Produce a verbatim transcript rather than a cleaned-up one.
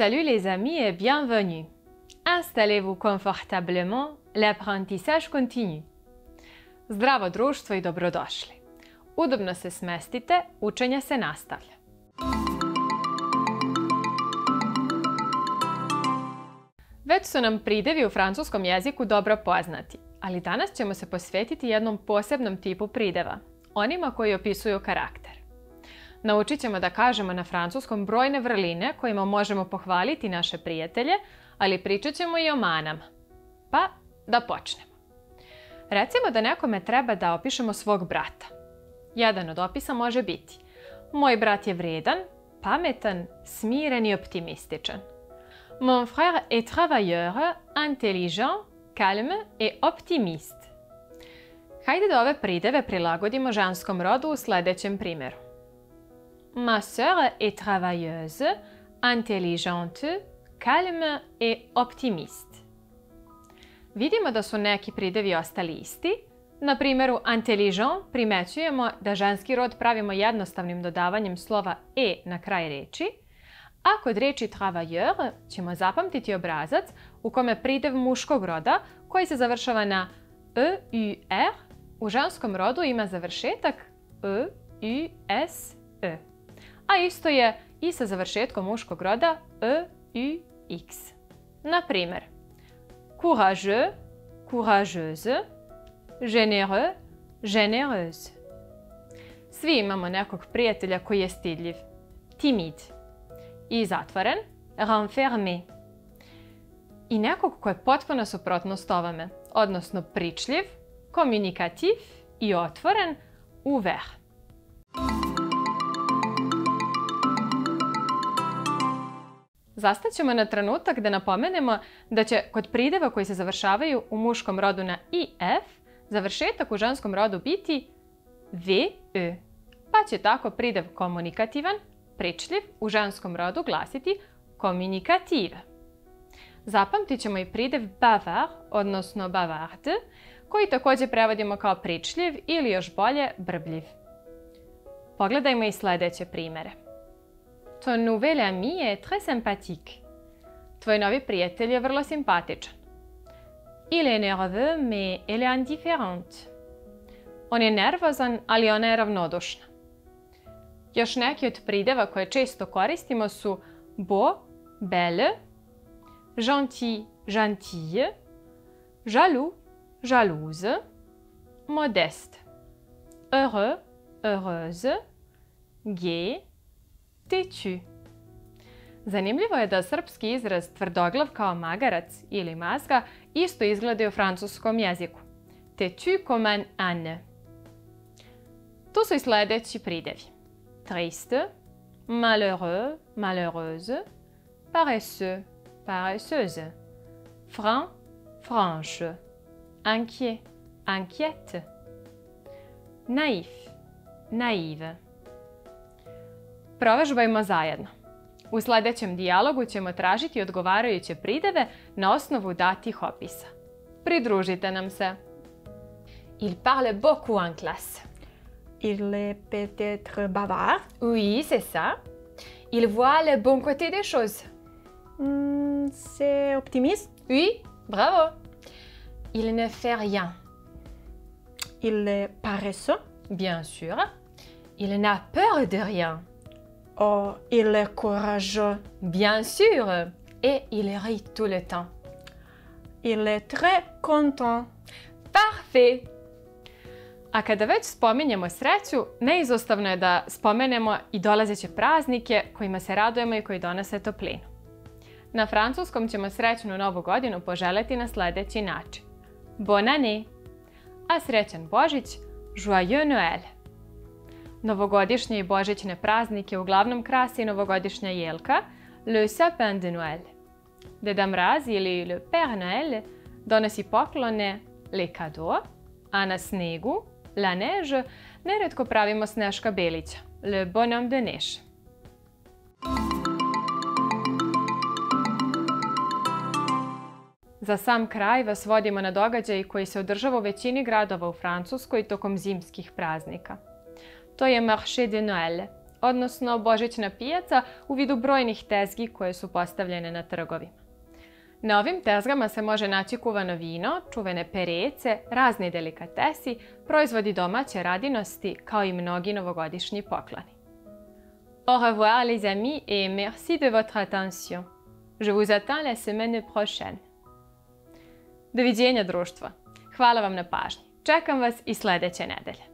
Salut les amis et bienvenue! Installez-vous konfortabilno, l'apprentissage continue. Zdravo društvo i dobrodošli! Udobno se smestite, učenje se nastavlja. Već su nam pridevi u francuskom jeziku dobro poznati, ali danas ćemo se posvetiti jednom posebnom tipu prideva, onima koji opisuju karakter. Naučit ćemo da kažemo na francuskom brojne vrline kojima možemo pohvaliti naše prijatelje, ali pričat ćemo i o manama. Pa da počnemo. Recimo da nekome treba da opišemo svog brata. Jedan od opisa može biti: moj brat je vredan, pametan, smiren i optimističan. Mon frère est travailleur, intelligent, calme et optimiste. Hajde da ove prideve prilagodimo ženskom rodu u sljedećem primjeru. Ma sœur est travailleuse, intelligente, calme et optimiste. Vidimo da su neki pridevi ostali isti. Na primjeru intelligent primećujemo da ženski rod pravimo jednostavnim dodavanjem slova e na kraj reči, a kod reči travailleur ćemo zapamtiti obrazac u kome pridev muškog roda koji se završava na e u er u ženskom rodu ima završetak e u s e. A isto je i sa završetkom muškog roda e u x. Na primjer, courageux, courageuse, généreux, généreuse. Svi imamo nekog prijatelja koji je stidljiv, timid i zatvoren, renfermé. I nekog koji je potpuno suprotnost ovome, odnosno pričljiv, komunikativ i otvoren, ouvert. Zastat ćemo na trenutak da napomenemo da će kod prideva koji se završavaju u muškom rodu na i f završetak u ženskom rodu biti ve e, pa će tako pridev komunikativan, pričljiv u ženskom rodu glasiti komunikative. Zapamtit ćemo i pridev bavard, odnosno bavarde, koji također prevodimo kao pričljiv ili još bolje brbljiv. Pogledajmo i sljedeće primjere. Ton nouvel ami je très sympathique. Tvoj novi prijatelj je vrlo simpatičan. Il est nerveux, mais elle est indifférente. On je nervozan, ali ona je ravnodušna. Još neki od prideva koje često koristimo su beau, belle, gentil, gentille, jaloux, jalouse, modeste, heureux, heureuse, gai, têtu. Zanimljivo je da srpski izraz tvrdoglav kao magarac ili mazga isto izgleda u francuskom jeziku. Têtu comme un âne. Tu su i sljedeći pridevi: triste, malheureux, malheureuse, paresseux, paresseuse, franc, franche, inquiet, inquiète, naïf, naïve. Provežbajmo zajedno. U sljedećem dijalogu ćemo tražiti odgovarajuće prideve na osnovu datih opisa. Pridružite nam se. Il parle beaucoup en classe. Il est peut-être bavard. Oui, c'est ça. Il voit le bon côté des choses. Mm, c'est optimiste. Oui, bravo. Il ne fait rien. Il est paresseux. Bien sûr. Il n'a peur de rien. Oh, il est courageux. Bien sûr. Et il rit tout le temps. Il est très content. Parfait. A kada već spominjemo sreću, neizostavno je da spomenemo i dolazeće praznike kojima se radujemo i koji donose toplinu. Na francuskom ćemo srećnu novu godinu poželjeti na sljedeći način: Bonne année. A srećan Božić, Joyeux Noël. Novogodišnje i božićne praznike uglavnom krasi novogodišnja jelka, le sapin de Noël. Deda Mraz ili le Père Noël donosi poklone, les cadeaux, a na snegu, la neige, neretko pravimo Sneška Belića, le bonhomme de neige. Za sam kraj vas vodimo na događaj koji se održava u većini gradova u Francuskoj tokom zimskih praznika. To je Marché de Noël, odnosno božićna pijaca u vidu brojnih tezgi koje su postavljene na trgovima. Na ovim tezgama se može naći kuvano vino, čuvene perece, razni delikatesi, proizvodi domaće radinosti kao i mnogi novogodišnji pokloni. Au revoir les amis et merci de votre attention. Je vous attends la semaine prochaine. Doviđenja društva. Hvala vam na pažnji. Čekam vas i sljedeće nedelje.